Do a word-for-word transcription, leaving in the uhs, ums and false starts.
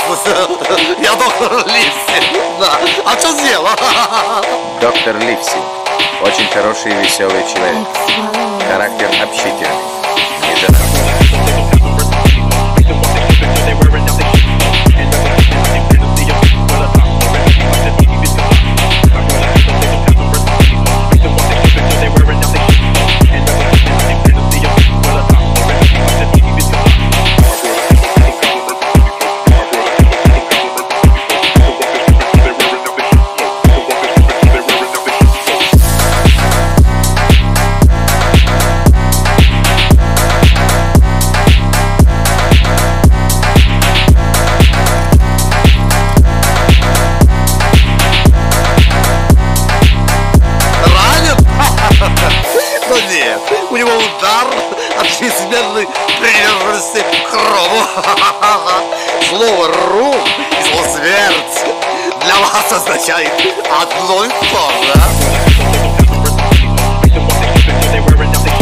Августа. Я доктор Ливси. Да. А что сделал? Доктор Ливси. Очень хороший и веселый человек. Характер общительный. У него удар от чрезмерной приверженности к хрому. Слово «рум» и слово «смерть» для вас означает одно и то же.